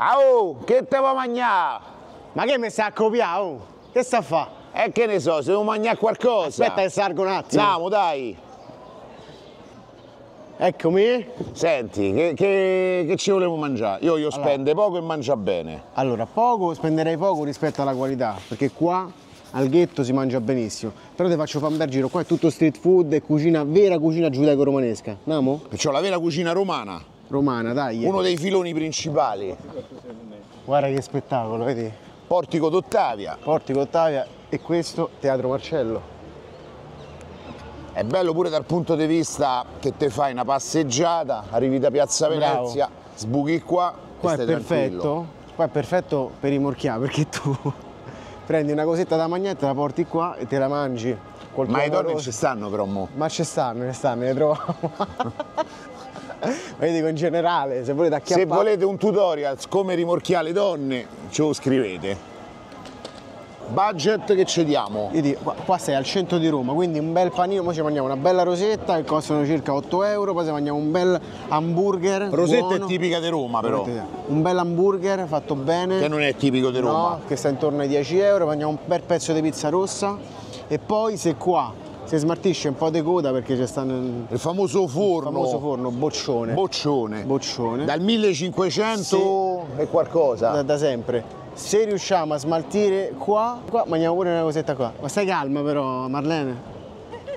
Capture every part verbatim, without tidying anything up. Ah, oh, che te vuoi mangiare? Ma che mi stai a copiare, oh? Che sta a fare? Eh, che ne so, se devo mangiare qualcosa. Aspetta che salgo un attimo. Andiamo, dai. Eccomi. Senti, che, che, che ci volevo mangiare? Io, io allora, spendo poco e mangio bene. Allora, poco, spenderei poco rispetto alla qualità, perché qua al ghetto si mangia benissimo. Però ti faccio fare un bel giro, qua è tutto street food e cucina, vera cucina giudaico-romanesca. Andiamo? C'ho la vera cucina romana. Romana, dai. Uno dei filoni principali. Guarda che spettacolo, vedi? Portico d'Ottavia. Portico d'Ottavia e questo Teatro Marcello. È bello pure dal punto di vista che te fai una passeggiata, arrivi da Piazza Venezia, bravo, sbuchi qua, qua e stai è perfetto, tranquillo. Qua è perfetto per rimorchiare, perché tu prendi una cosetta da magnetta, la porti qua e te la mangi. Ma i torni ci stanno però mo? Ma ci stanno, ne stanno, ne troviamo. Ma io dico in generale, se volete acchiappare... Se volete un tutorial come rimorchiare le donne, ce lo scrivete. Budget che ci diamo? Io dico, qua stai al centro di Roma, quindi un bel panino, poi ci mangiamo una bella rosetta che costano circa otto euro, poi ci mangiamo un bel hamburger. Rosetta buono. È tipica di Roma però. Un bel hamburger fatto bene. Che non è tipico di Roma. No, che sta intorno ai dieci euro, mangiamo un bel pezzo di pizza rossa e poi se qua si smartisce un po' di coda perché c'è stanno il, il famoso forno. Il famoso forno, Boccione. Boccione. Boccione. Dal millecinquecento sì, e qualcosa. Da, da sempre. Se riusciamo a smaltire qua, qua mangiamo pure una cosetta qua. Ma stai calma però, Marlene.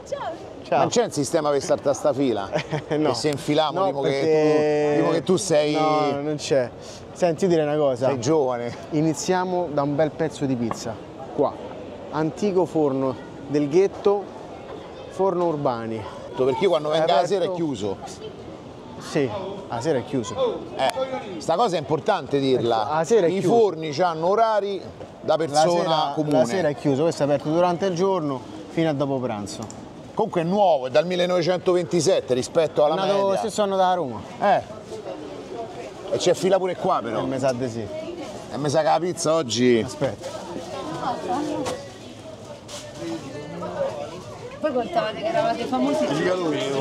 Ciao. Ciao. Non c'è un sistema per stare a sta fila? No. Che se infiliamo, no, tipo, perché... tipo che tu sei... No, non c'è. Senti, io direi una cosa. Sei giovane. Iniziamo da un bel pezzo di pizza. Qua. Antico forno del ghetto, Forno Urbani. Perché io quando vengo la sera è chiuso. Sì, la sera è chiuso. Eh, sta cosa è importante dirla. La sera è chiuso. I forni hanno orari da persona la sera, comune. La sera è chiuso, questo è aperto durante il giorno fino a dopo pranzo. Comunque è nuovo, è dal millenovecentoventisette rispetto alla media. È nato lo stesso anno da Roma. Eh. E c'è fila pure qua però. E mi sa di sì. E mi sa che la pizza oggi... Aspetta. Poi contavate che eravate famosi.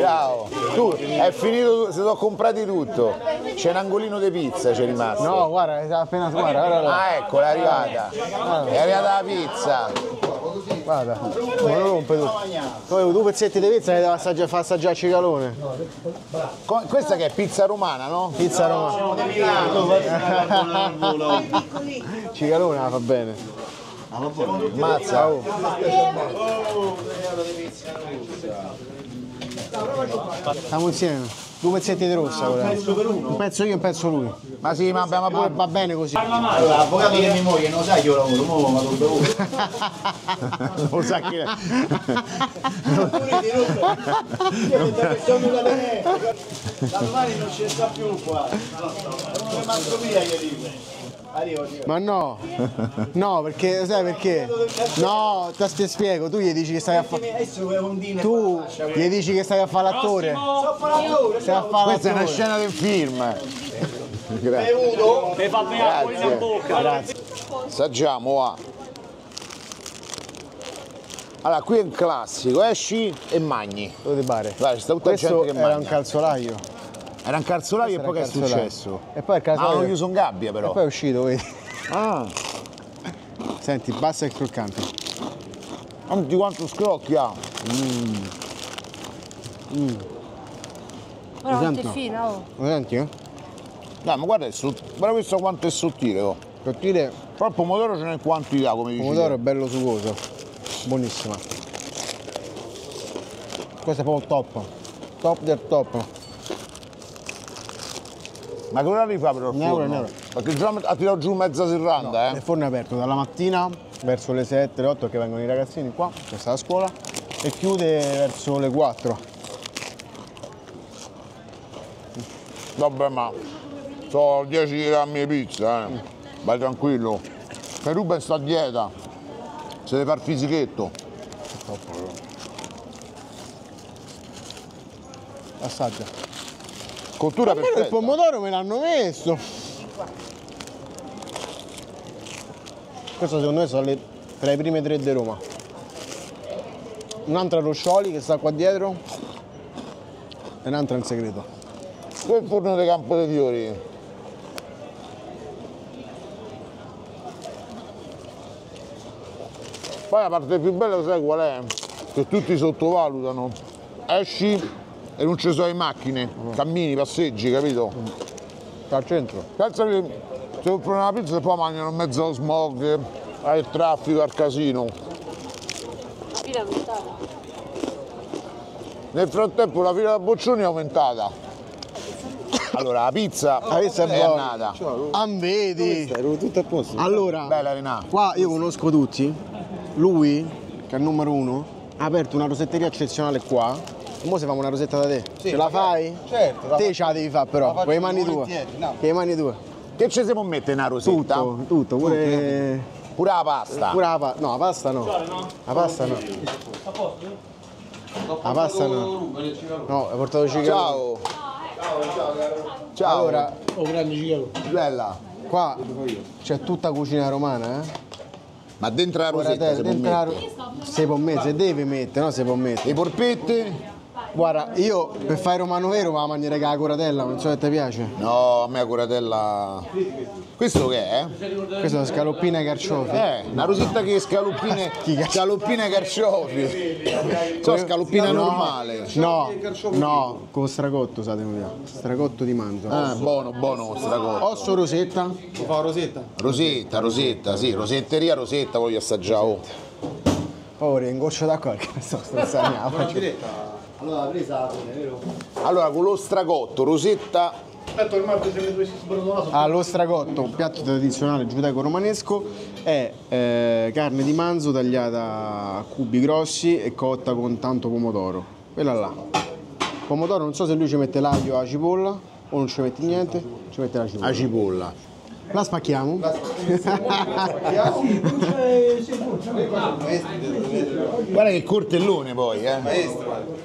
Ciao. Tu, è finito, se l'ho comprati tutto. C'è un angolino di pizza, c'è rimasto. No, guarda, appena guarda, guarda. Ah, ecco, è arrivata. Guarda. È arrivata la pizza. Guarda, non lo rompe tu. Poi due pezzetti di pizza che devi far assaggiare Cicalone. Questa che è pizza romana, no? Pizza romana. Cicalone la fa bene. Mazza, oh. Stiamo insieme, due pezzetti di rossa, un pezzo per uno. Un pezzo io e un pezzo lui. Ma sì, ma, ma, ma va bene così. Allora, l'avvocato di mia moglie, non sai che io lavoro, mo ma lo bevo. Non lo sa chi è. Da domani non ci sta più qua. Non è manco mia, gli dico. Ma no, no, perché sai perché? No, ti spiego, tu gli dici che stai a fare. Tu gli dici che stai a fare l'attore. Questa è una scena del film. Grazie. Mi fa bene acqua in bocca. Grazie. Assaggiamo, va. Allora, qui è un classico, esci e magni. Dove ti pare? Guarda, sta tutta gente che mangia. Era un calzolaio. Era un calzolaio e poi che è successo? E poi il calzolaio... Ah, hanno chiuso in gabbia però. E poi è uscito, vedi? Ah! Senti, basta il croccante. Senti quanto scrocchia! Mmm! Mmm! Guarda quanto è fino, oh! Lo senti, eh? Dai, ma guarda, è sottile. Guarda questo quanto è sottile, oh! Sottile... Però il pomodoro ce n'è in quantità, come dici. Il pomodoro è bello sugoso. Buonissima. Questo è proprio il top. Top del top. Ma che orari fa però il forno? No, no. Perché già ha tirato giù mezza serranda, no, eh? Il forno è aperto dalla mattina verso le sette, le otto che vengono i ragazzini qua, questa è la scuola, e chiude verso le quattro. Vabbè, ma sono dieci grammi di pizza, eh. Mm. Vai tranquillo. Che Ruben sta a dieta. Se deve far fisichetto. Assaggia. Cottura perfetta. Il pomodoro me l'hanno messo. Questo secondo me sono le, tra i primi tre di Roma. Un'altra Roscioli che sta qua dietro e un'altra in segreto. Questo è il forno del Campo dei Fiori. Poi la parte più bella sai qual è? Che tutti sottovalutano. Esci e non ci sono le macchine, cammini, passeggi, capito? Al centro. Pensa che se comprano una pizza e poi mangiano in mezzo allo smog, al traffico, al casino. Nel frattempo la fila da Boccione è aumentata. Allora la pizza, oh, la pizza è buona. Anvedi. Tutto a posto. Allora, bella, Renà. Qua io conosco tutti. Lui, che è il numero uno, ha aperto una rosetteria eccezionale qua. E mo se famo una rosetta da te, sì, ce la fai? Certo. La te ce la devi fare però, con le mani tue. No. Che mani tue. Che ci si può mettere in una rosetta? Tutto, tutto. Pure, pure la pasta. Pure la pasta. No, la pasta no. La pasta no. La pasta no. No, hai portato il cicalo. Ciao. Ciao, ciao. Ciao. Allora. Oh, grande cicalo. Bella. Qua c'è tutta cucina romana, eh. Ma dentro la rosetta si può mettere? Si può mettere, si deve mettere, no? Si può mettere. I polpetti? Guarda, io per fare romano vero vado a mangiare la coratella, non so se ti piace. No, a me la coratella... Questo che è? Questo è scaloppina ai carciofi. Eh, una rosetta che scaloppine... scaloppina ai carciofi. Cioè, scaloppina no, normale. No, no, con stracotto usate via. Stracotto di manzo. Ah, buono, buono con stracotto. Osso rosetta? Lo fa rosetta? Rosetta, rosetta, sì, rosetteria, rosetta, voglio assaggiare. Oh, ringoccio d'acqua perché sto stressando. Allora, presa la fine, vero? Allora, con lo stracotto, rosetta... Aspetta, ormai se le due si sbrodolano... Ah, lo stracotto, un piatto tradizionale giudaico-romanesco, è eh, carne di manzo tagliata a cubi grossi e cotta con tanto pomodoro. Quella là. Pomodoro, non so se lui ci mette l'aglio a cipolla o non ci mette niente, ci mette la cipolla. A cipolla. La spacchiamo? La spacchiamo? Guarda che coltellone poi, eh! Maestro.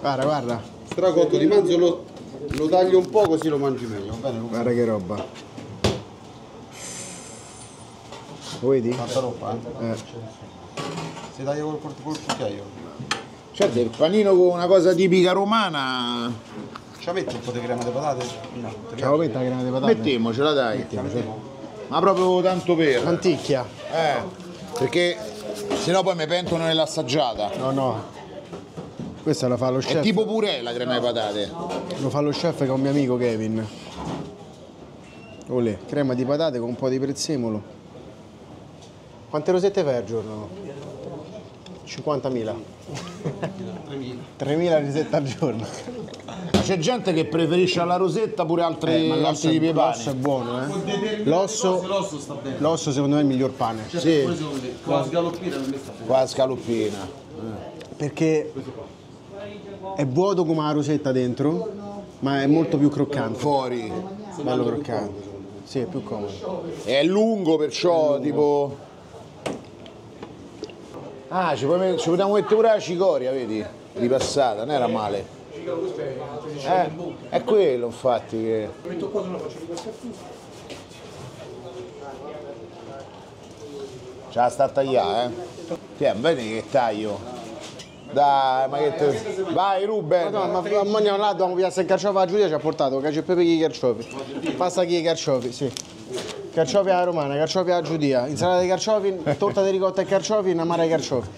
Guarda, guarda. Stracotto di manzo lo, lo taglio un po' così lo mangi meglio. Bene, guarda che roba. Lo vedi? Tanta roba, eh. Si taglia col, col cucchiaio. Certo, il panino con una cosa tipica romana. Ci metti un po' di crema di patate? No. Ce la metta la crema di patate? Mettiamocela, dai. Mettiamocela. Ma proprio tanto per... Tanticchia. Eh, perché sennò poi mi pentono nell'assaggiata. No, no. Questa la fa lo chef. È tipo purè la crema di patate. Lo fa lo chef con mio amico Kevin. Olè, crema di patate con un po' di prezzemolo. Quante rosette fai al giorno? cinquantamila. tremila rosette al giorno. C'è gente che preferisce alla rosetta pure altre, eh, ma altri tipi di pane. L'osso è buono, eh. L'osso sta bene. L'osso secondo me è il miglior pane. Cioè, sì. Con la scaloppina non mi sta bene. Con la scaloppina. Eh. Perché... è vuoto come la rosetta dentro, ma è molto più croccante. Fuori. Bello croccante. Sì, è più comodo. È lungo perciò, è lungo. Tipo... Ah, ci potevamo mettere pure la cicoria, vedi? Ripassata, non era male. Eh, è quello, infatti, che... Metto qua, se no faccio ripassare tutto. Ce la sta a tagliare, eh. Tiè, vedi che taglio. Dai, ma che te... Vai Ruben! Ma no, ma andiamo là, dobbiamo piazzare il carciofo alla Giulia, ci ha portato cacio e pepe con i carciofi. Pasta con i carciofi, sì. Carciofi alla romana, carciofi alla Giudia, insalata di carciofi, torta di ricotta e carciofi, un'amara di carciofi.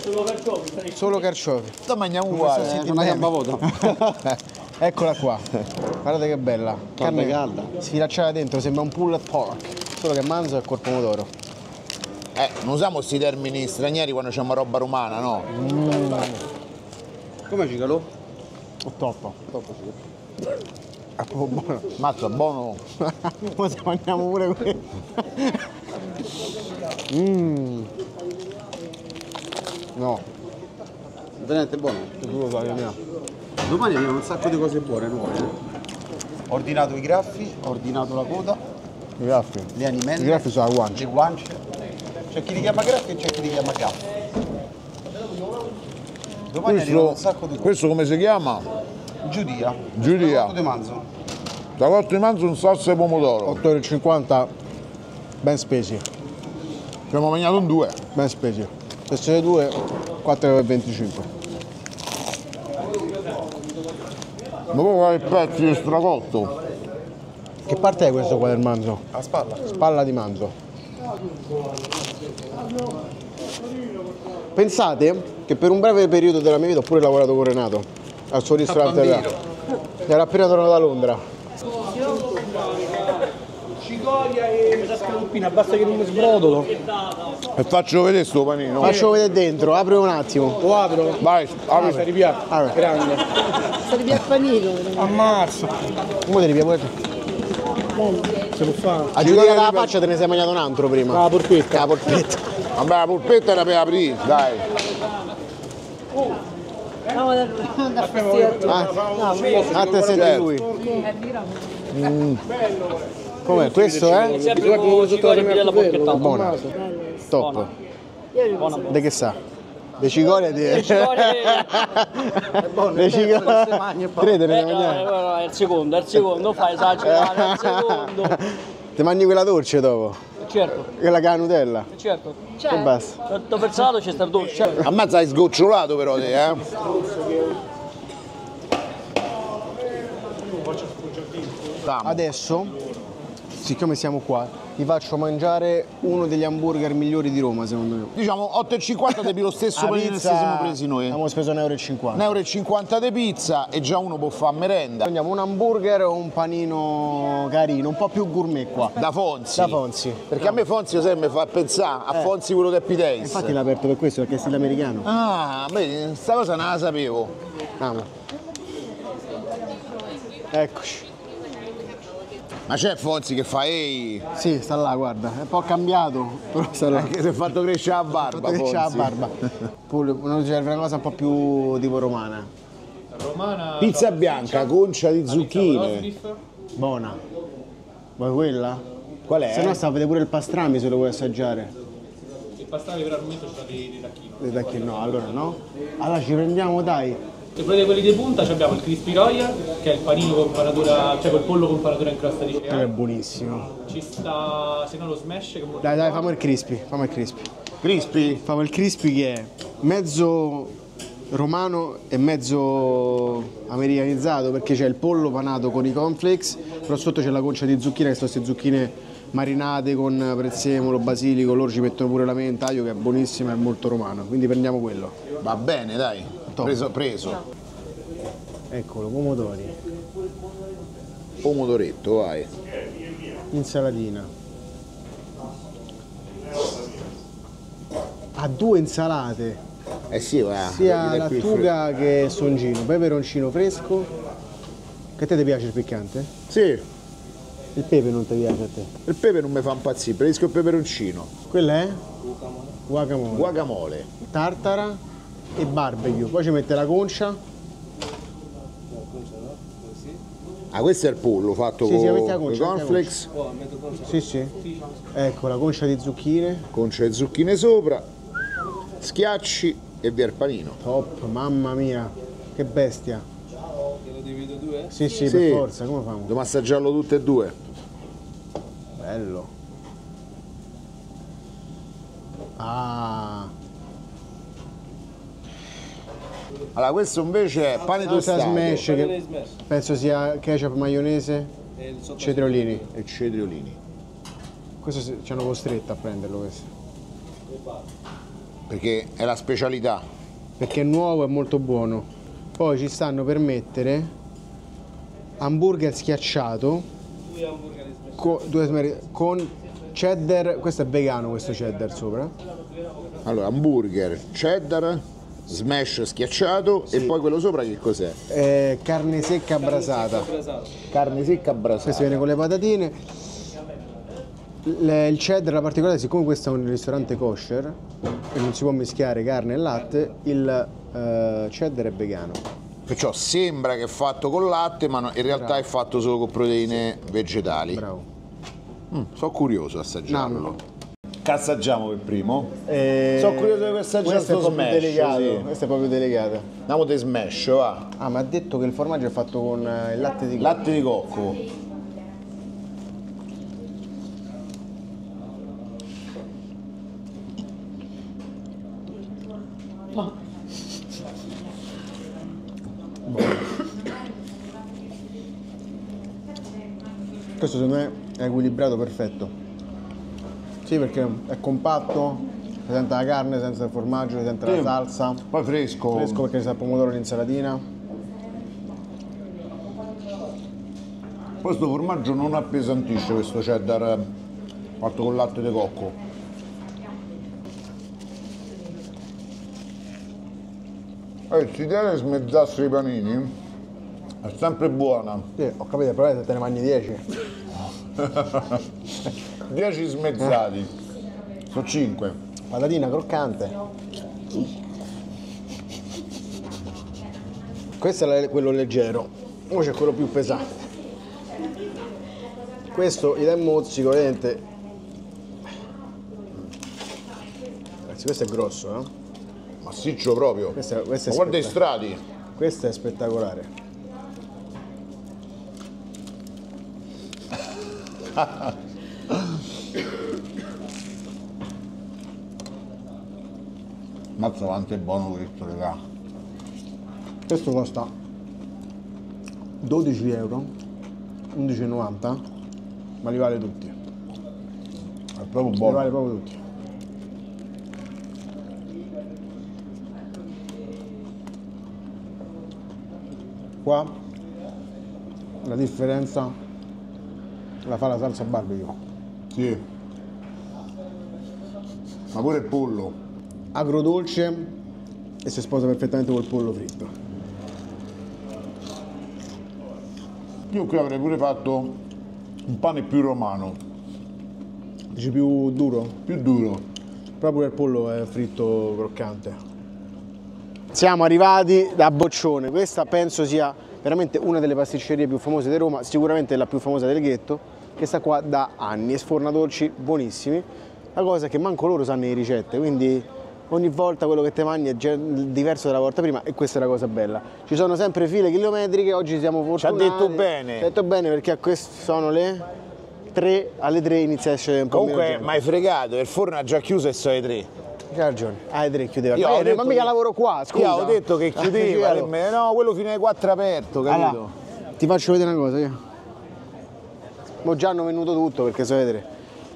Solo carciofi? Solo carciofi. Sto mangiamo uguale, eh? Non abbiamo voto. Eccola qua, guardate che bella. Carne calda. Sfilacciata dentro, sembra un pulled pork, solo che manzo è col pomodoro. Eh, non usiamo questi termini stranieri quando c'è una roba romana, no? Mm. Come cicalo? Oh, troppo. Troppo cicalo. È proprio buono. Mazza, buono. Poi se mangiamo pure quello. Mmm. No. Veramente buono. Tu lo sai, mia. Domani abbiamo un sacco di cose buone nuove. Ho ordinato i graffi, ho ordinato la coda. I graffi? Le animelle. I graffi sono la guancia. Le guance. C'è chi li chiama graffi e c'è chi li chiama gaffi. Domani arrivano un sacco di cose. Questo come si chiama? Giudia. Giudia. Stracotto di manzo. Stracotto di manzo in salsa e pomodoro. otto e cinquanta euro, ben spesi. Ci abbiamo mangiato un due. Ben spesi. Queste due, quattro e venticinque euro. Dopo fare il pezzo di stracotto. Che parte è questo qua del manzo? La spalla. Spalla di manzo. Pensate che per un breve periodo della mia vita ho pure lavorato con Renato al suo ristorante là. Era appena tornato da Londra. Cicoglia e scaluppina, basta che non mi sbrodolo. E faccio vedere sto panino. Faccio vedere dentro, apri un attimo. Lo apro. Vai, apri. Sta ripia. Grande. Sta ripia il panino. Ammazza. Come te ripia pure te? Se lo fa. Aggiungere la faccia, te ne sei mangiato un altro prima. La polpetta. La polpetta. Vabbè, la polpetta era per aprire, dai. Oh. No, da, da ah, no, a te senti lui. Mm. Com'è? Questo è? Buona. Top. De che sa? Le cicorie di... Le cicorie... Tre te ne mangiamo. È il secondo, è il secondo, fai esagerare, è il secondo. Ti mangi quella dolce dopo? Certo. Quella che ha la Nutella? Certo. E basta. Certo, per salato c'è stato dolce. Ammazza, hai sgocciolato però te, eh? Adesso, siccome siamo qua, ti faccio mangiare uno degli hamburger migliori di Roma, secondo me. Diciamo otto e cinquanta devi lo stesso panino che siamo presi noi. Abbiamo speso un euro e cinquanta. un euro e cinquanta di pizza e già uno può fare merenda. Prendiamo un hamburger o un panino carino, un po' più gourmet qua. Da Fonzi. Da Fonzi. Perché no, a me Fonzi mi fa pensare a eh. Fonzi quello che è Pitex. Infatti l'ha aperto per questo, perché è stile americano. Ah, beh, questa cosa non la sapevo. Ah, eccoci. Ma c'è Fonzi che fa ehi? Sì, sta là, guarda, è un po' cambiato, però sta là. Anche se è fatto crescere la barba, fatto crescere la barba. Poi serve una cosa un po' più tipo romana. Romana. Pizza bianca, concia di zucchine. Buona. Vuoi quella? Qual è? Se no sta a vedere pure il pastrami se lo vuoi assaggiare. Il pastrami per al momento sono dei tacchini. Dei tacchini no, allora no? Allora ci prendiamo, dai. Se prendete quelli di punta abbiamo il crispy royal, che è il panino con paratura, cioè col pollo con paratura in crosta di cereale. È buonissimo. Ci sta, se no lo smash che molto. Dai, dai, famo il crispy, famo il crispy. Crispy? Famo il crispy che è mezzo romano e mezzo americanizzato, perché c'è il pollo panato con i cornflakes, però sotto c'è la concia di zucchine, che sono queste zucchine marinate con prezzemolo, basilico, loro ci mettono pure la menta, aglio, che è buonissima e molto romano, quindi prendiamo quello. Va bene, dai. Preso, preso. No. Eccolo, pomodori. Pomodoretto, vai. Insalatina. Ha due insalate. Eh sì, va. Sia lattuga che songino. Peperoncino fresco. Che a te ti piace il piccante? Sì. Il pepe non ti piace a te? Il pepe non mi fa impazzire, preferisco il peperoncino. Quella è? Guacamole. Guacamole. Tartara e barbecue, poi ci mette la concia. Ah, questo è il pollo fatto sì, con sì, concia, cornflakes. Sì, sì. Ecco, la concia di zucchine. Concia di zucchine sopra, schiacci e via il panino. Top, mamma mia, che bestia. Te lo divido due? Sì, sì, sì, per forza, come famo? Devo assaggiarlo tutte e due. Bello. Ah. Allora questo invece è pane tostato, smash, che penso sia ketchup, maionese e cetriolini. E cetriolini. Questo ci hanno costretto a prenderlo questo. Perché è la specialità. Perché è nuovo e molto buono. Poi ci stanno per mettere hamburger schiacciato. Due hamburger smash. Con, due, con cheddar, questo è vegano questo cheddar sopra. Allora hamburger, cheddar, smash schiacciato sì. E poi quello sopra che cos'è? Eh, carne secca brasata. Carne secca brasata. Questo viene con le patatine. Le, il cheddar, la particolare, siccome questo è un ristorante kosher e non si può mischiare carne e latte, il eh, cheddar è vegano. Perciò sembra che è fatto con latte, ma no, in realtà bravo, è fatto solo con proteine sì, vegetali. Bravo. Mm, sono curioso assaggiarlo. No, no. Che assaggiamo per primo? Eh, Sono curioso di assaggiare questo smash. Sì. Questo è proprio delicato. Andiamo di smash, va. Ah, ma ha detto che il formaggio è fatto con il latte di cocco. Latte di cocco. Ma. Questo secondo me è equilibrato perfetto. Sì, perché è compatto, si sente la carne, si sente il formaggio, si sente sì. la salsa. Poi fresco. Fresco perché si sa pomodoro e l'insalatina. Questo formaggio non appesantisce, questo cheddar fatto con latte di cocco. Eh, se te smezzassero i panini è sempre buona. Sì, ho capito, però se te ne mangi dieci. dieci smezzati. Eh. Sono cinque. Patatina croccante. Questo è quello leggero. Ora c'è quello più pesante. Questo gli dà il mozzico, vedete? Ragazzi, questo è grosso, eh? Massiccio proprio. Questo, questo ma guarda i strati. Questo è spettacolare. Mazza quanto è buono questo, raga. Questo costa dodici euro, undici e novanta. Ma li vale tutti. È proprio buono. Li vale proprio tutti. Qua la differenza la fa la salsa barbecue. Sì. Ma pure il pollo. Agrodolce e si sposa perfettamente col pollo fritto. Io qui avrei pure fatto un pane più romano. Dici più duro? Più duro. Proprio il pollo è fritto croccante. Siamo arrivati da Boccione. Questa penso sia veramente una delle pasticcerie più famose di Roma, sicuramente la più famosa del ghetto, che sta qua da anni e sforna dolci buonissimi. La cosa è che manco loro sanno le ricette, quindi ogni volta quello che te mangi è diverso dalla volta prima, e questa è la cosa bella. Ci sono sempre file chilometriche, oggi siamo fortunati. Ci ha detto bene. Ci ha detto bene perché a queste sono le tre, alle tre inizia a essere un po' meno. Comunque mi hai fregato, il forno ha già chiuso e so alle tre. C'hai ragione, alle tre chiudeva. Io eh, detto, ma mica lavoro qua, scusa. Io ho detto che chiudeva, ah, no, quello fino alle quattro aperto, capito? Allora, ti faccio vedere una cosa io. Mo già hanno venuto tutto perché so vedere.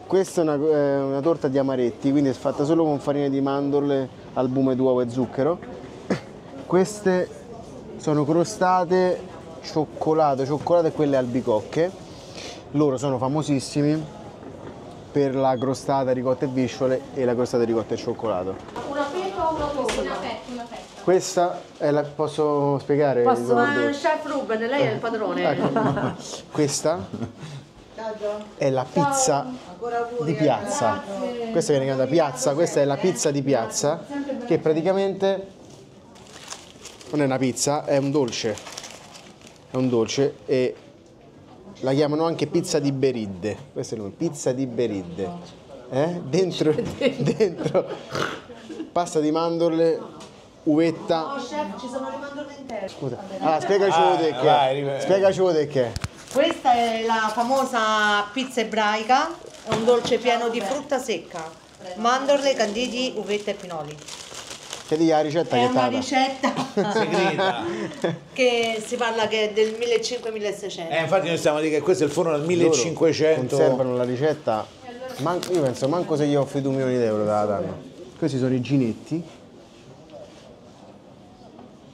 Questa è una, eh, una torta di amaretti, quindi è fatta solo con farina di mandorle, albume d'uovo e zucchero. Queste sono crostate cioccolato, cioccolato e quelle albicocche. Loro sono famosissimi per la crostata ricotta e visciole e la crostata ricotta e cioccolato. Una fetta o una torta? Una fetta, una fetta. Questa è la... posso spiegare? Posso, eh, Chef Ruben, lei è il padrone. Ecco. Questa è la pizza di piazza. Questa viene chiamata piazza, questa è la pizza di piazza, che praticamente non è una pizza, è un dolce. È un dolce e la chiamano anche pizza di Beridde. Questo è il nome, pizza di Beridde. Eh? Dentro, dentro pasta di mandorle, uvetta. No, chef, ci sono le mandorle intere. Scusa. Allora, spiegaci ah, te che. Spiegaci te che. Questa è la famosa pizza ebraica, è un dolce pieno di frutta secca, mandorle, canditi, uvette e pinoli. Che dica la ricetta è che è una ricetta segreta che si parla che è del millecinquecento milleseicento. Eh, infatti noi stiamo a dire che questo è il forno del millecinquecento. Conservano la ricetta, manco, io penso manco se gli offri due milioni di euro da danno. Questi sono i ginetti.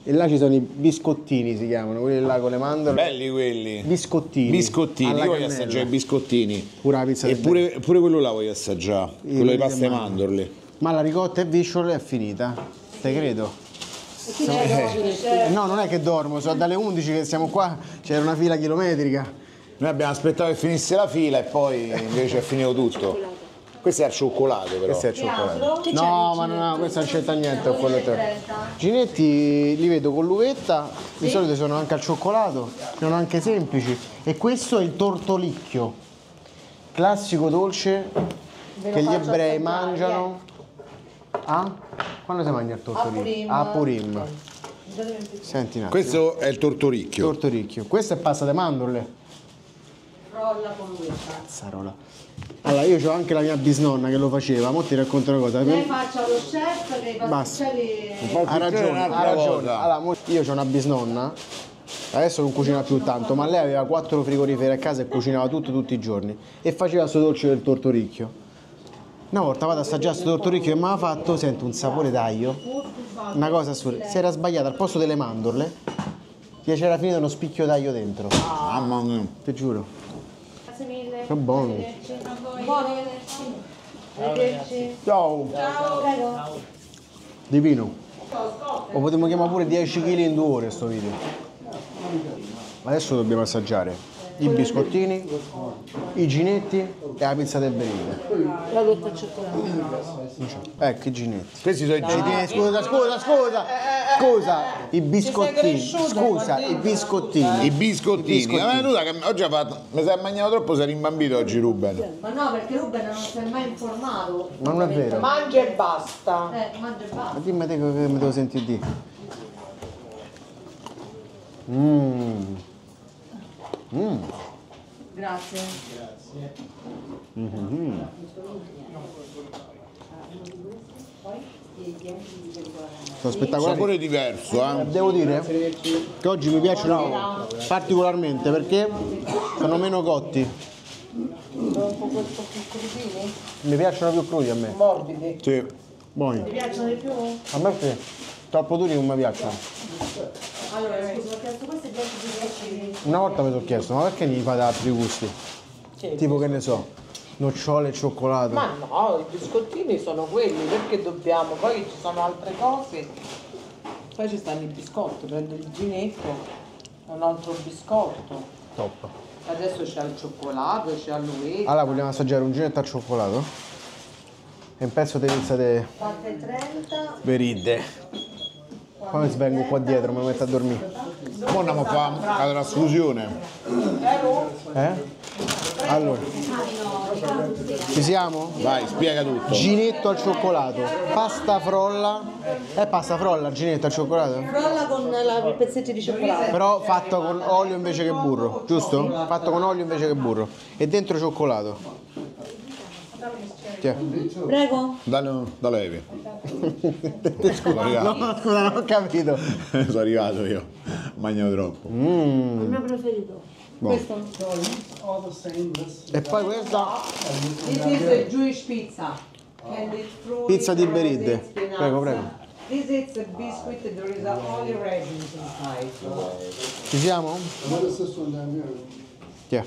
E là ci sono i biscottini, si chiamano, quelli là con le mandorle. Belli quelli. Biscottini. Biscottini, io voglio cannella. assaggiare i biscottini. Pure la pizza. E pure, pure quello là voglio assaggiare, e quello di pasta e mandorle. Ma la ricotta e visciole è finita, te credo. Sì, sono... eh. No, non è che dormo, sono dalle undici che siamo qua, c'era una fila chilometrica. Noi abbiamo aspettato che finisse la fila e poi invece è finito tutto. Questo è al cioccolato però. Questo è al cioccolato. No, ma no, no, questo non c'entra niente con quello te. Ginetti li vedo con l'uvetta, sì. Di solito sono anche al cioccolato, sono anche semplici. E questo è il tortolicchio, classico dolce che gli ebrei mangiano a... Quando si mangia il tortolicchio? A Purim. A Purim. Senti un attimo. Questo è il tortolicchio. Tortolicchio. Questo è pasta di mandorle. Rolla con l'uvetta. Cazzarola. Allora, io ho anche la mia bisnonna che lo faceva, mo ti racconto una cosa. Io faccio lo chef dei pasticceri. Ha ragione, ha ragione. Allora, io ho una bisnonna, adesso non cucina più tanto, ma lei aveva quattro frigoriferi a casa e cucinava tutto tutti i giorni. E faceva il suo dolce del tortoricchio. Una volta vado a assaggiare questo tortoricchio e me l'ha fatto, sento un sapore d'aglio, una cosa assurda. Si era sbagliata, al posto delle mandorle, che c'era finito uno spicchio d'aglio dentro. Mamma mia, ti giuro. Grazie mille. Che buono. Arrivederci. Ciao. Ciao. Ciao. Divino. O potremmo chiamare pure dieci chili in due ore sto video. Adesso dobbiamo assaggiare i biscottini, i ginetti e la pizza del Belice. La dotta al cioccolato. Ecco i ginetti. Questi sono i ginetti. Scusa, scusa, scusa. Scusa, i biscottini. Scusa, i biscottini. I biscottini. Oggi ha fatto, mi sei mangiato troppo, sei rimbambito oggi Ruben. Ma no, perché Ruben non si è mai informato. Ma non è vero. Mangia e basta. Eh, mangia e basta. Ma dimmi te che mi devo sentire di. Mmm. Mm. Grazie. Mm-hmm. Sono spettacolari. Sapore diverso, eh? Devo dire che oggi mi piacciono particolarmente perché sono meno cotti. Mi piacciono più crudi a me. Morbidi. Sì. Buoni. Mi piacciono di più? A me sì. Troppo duri non mi piacciono. Allora, scusa, ho chiesto questo e già ti dico. Una volta mi sono chiesto, ma perché gli fate altri gusti? Che tipo gusto? Che ne so, nocciole e cioccolato. Ma no, i biscottini sono quelli, perché dobbiamo? Poi ci sono altre cose. Poi ci stanno i biscotti, prendo il ginetto, un altro biscotto. Top. Adesso c'è il cioccolato, c'è l'uvetta. Allora, vogliamo assaggiare un ginetto al cioccolato? E un pezzo di pizza di quattro e trenta. Veridde. Poi svengo qua dietro, mi metto a dormire. Ora andiamo a fare la trasfusione. Eh? Allora, ci siamo? Vai, spiega tutto. Ginetto al cioccolato, pasta frolla. È pasta frolla, ginetto al cioccolato? Frolla con i pezzetti di cioccolato. Però fatto con olio invece che burro, giusto? Fatto con olio invece che burro. E dentro cioccolato. Tiè. Prego. Da levi. Scusa, no, scusa, non ho capito. Sono arrivato io. Mangio troppo. Mm. Il mio preferito. Bon. Questo. E poi questa. This is the Jewish pizza. Oh. Pizza di Beride. Prego, prego. This is the biscuit that there is only resin inside. Ci siamo?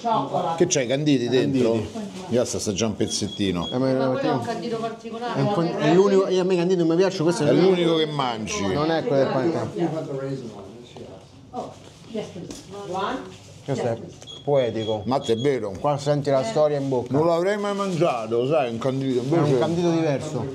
Ciao. Che c'hai, canditi dentro? Canditi. Io sto assaggiando un pezzettino. Eh, ma ma quello è un candito particolare. È un pan... è l'unico... Io a me candito non mi piace, questo è, è l'unico che mangi. Non è quello del pancake. Questo è poetico. Ma è vero. Qua senti la storia in bocca. Non l'avrei mai mangiato, sai, un candito. È un candito diverso.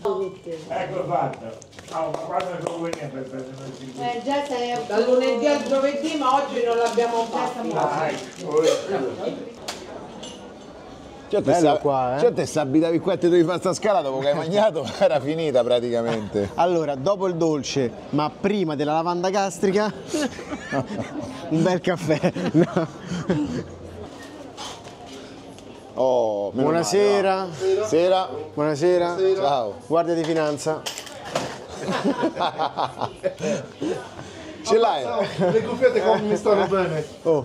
Ecco fatto. Oh, quando è conveniente per me. Eh già sei a... da lunedì a giovedì, ma oggi non l'abbiamo fatta. Ah, ecco. Cioè te sta... qua, eh? Cioè te sta abitavi qua e ti devi fare sta scala dopo che hai mangiato, era finita praticamente. Allora, dopo il dolce, ma prima della lavanda gastrica, un bel caffè. No. Oh, buonasera. Buonasera. Sera. Buonasera. Buonasera. Ciao. Guardia di finanza. Ce l'hai? Le cuffiette come mi stanno bene. Oh.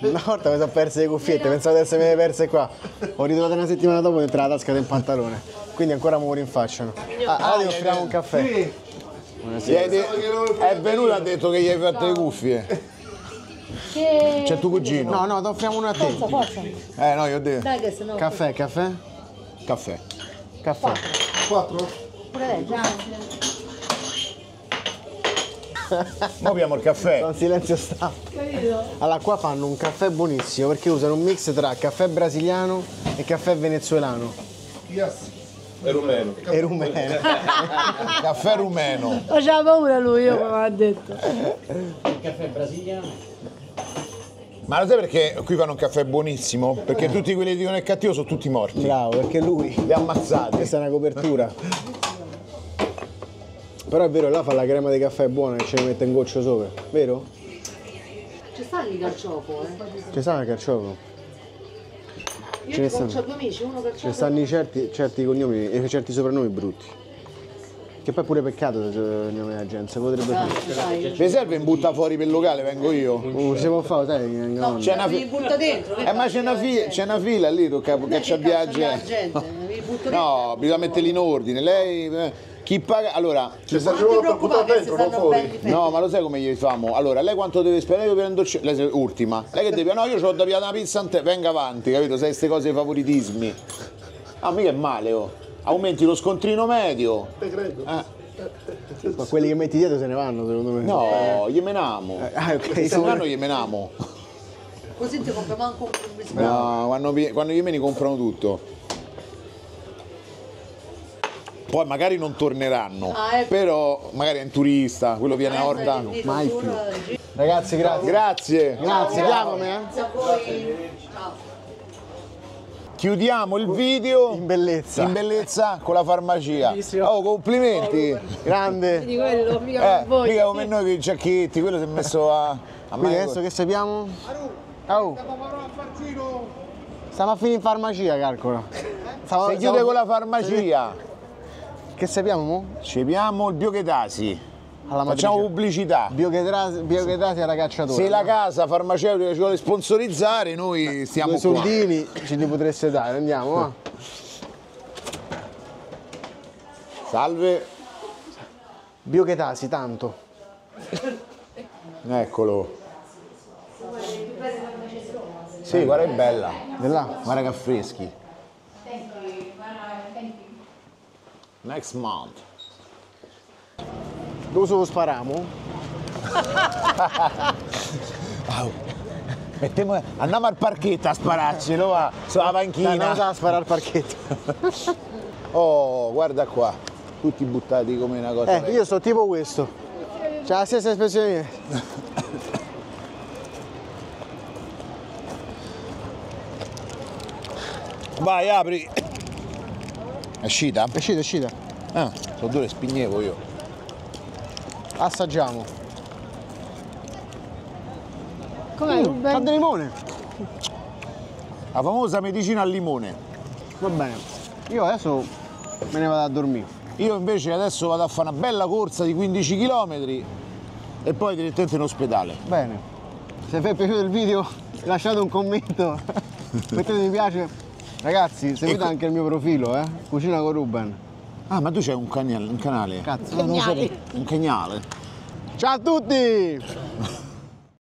Una volta mi sono perse le cuffiette, pensavo di essermi perse qua. Ho ritrovato una settimana dopo dentro la tasca del pantalone. Quindi ancora mi rinfacciano. Ah, ah, ti offriamo un caffè. Sì. Buonasera. È, è venuto, ha detto che gli hai fatto le cuffie. C'è che... tu cugino? No, no, ti offriamo una a te. Forza, forza. Eh, no, io devo. Dai, che sennò... Caffè, caffè? Caffè. Caffè. Quattro? Prego, grazie. Ora abbiamo il caffè. Sono silenzio stampa. Allora, qua fanno un caffè buonissimo perché usano un mix tra caffè brasiliano e caffè venezuelano. Yes. È rumeno. È rumeno. Caffè rumeno. Faceva paura lui, io come ha detto. Il caffè brasiliano. Ma lo sai perché qui fanno un caffè buonissimo? Perché tutti quelli che dicono è cattivo sono tutti morti. Bravo, perché lui li ha ammazzati. Questa è una copertura. Però è vero, là fa la crema di caffè buona e ce ne mette un goccio sopra, vero? Ci sta il carciofo, eh? Ci sta il carciofo. Io ce ne ho due amici, uno carciofo. Ci stanno certi, certi cognomi e certi soprannomi brutti. Che poi è pure peccato se non è agenza, potrebbe fare. Mi serve in butta fuori per il locale, vengo io. Uh, si può fare, dai, no, c'è una fila. Butta dentro. Eh, ma c'è una, fi una fila lì, tocca caccia viaggi. No, bisogna metterli in ordine. Lei. Chi paga? Allora, ci sta solo per buttare dentro, non fuori. No, ma lo sai come gli famo? Allora, lei quanto deve sperare? Io prendo lei ultima. Lei che deve? No, io c'ho da pigliare una pizza, venga avanti, capito? Sai queste cose, favoritismi. Ah, mica è male, oh. Aumenti lo scontrino medio. Te credo. Eh. Ma quelli che metti dietro se ne vanno, secondo me. No, gli menamo. Ah, ok. Se ne vanno gli menamo. Così ti compriamo anche un no, quando, quando gli meni comprano tutto. Poi magari non torneranno, ah, ecco. Però magari è un turista, quello viene a Orta, mai più. Ragazzi, grazie. Grazie. Grazie, chiamami. Grazie a voi. Ciao. Chiudiamo il video in bellezza, in bellezza con la farmacia. Bellissimo. Oh, complimenti. Oh, grande. Di quello, mica, eh, voi. Mica come noi con i giacchetti, quello si è messo a... a Quindi adesso che sappiamo? Aru, stiamo a farcino. Stiamo a finire in farmacia, calcola. Stavo, si chiude con la farmacia. Che sappiamo mo? Sappiamo il Biochetasi, facciamo pubblicità. Biochetasi, Biochetasi alla cacciatore. Se la casa farmaceutica ci vuole sponsorizzare, noi stiamo qua. I soldini ce li potreste dare, andiamo va. Salve. Biochetasi, tanto. Eccolo. Sì, guarda che bella. Di là, guarda che affreschi. Next month. Dove se lo spariamo? Oh. Mettiamo... Andiamo al parchetto a spararcelo, va. Sulla panchina. Andiamo a sparare al parchetto. Oh, guarda qua. Tutti buttati come una cosa. Eh, vera. Io sto tipo questo. C'ha la stessa espressione mia. Vai, apri. È uscita? È uscita, è uscita. Ah, sono due, le spignevo io. Assaggiamo. Com'è mm, Ruben? Al limone. La famosa medicina al limone. Va bene. Io adesso me ne vado a dormire. Io invece adesso vado a fare una bella corsa di quindici chilometri e poi direttamente in ospedale. Bene. Se vi è piaciuto il video lasciate un commento, mettete mi piace. Ragazzi, seguite anche il mio profilo, eh? Cucina con Ruben. Ah, ma tu c'hai un, un canale. Cazzo, un, non lo so, un canale. Ciao a tutti!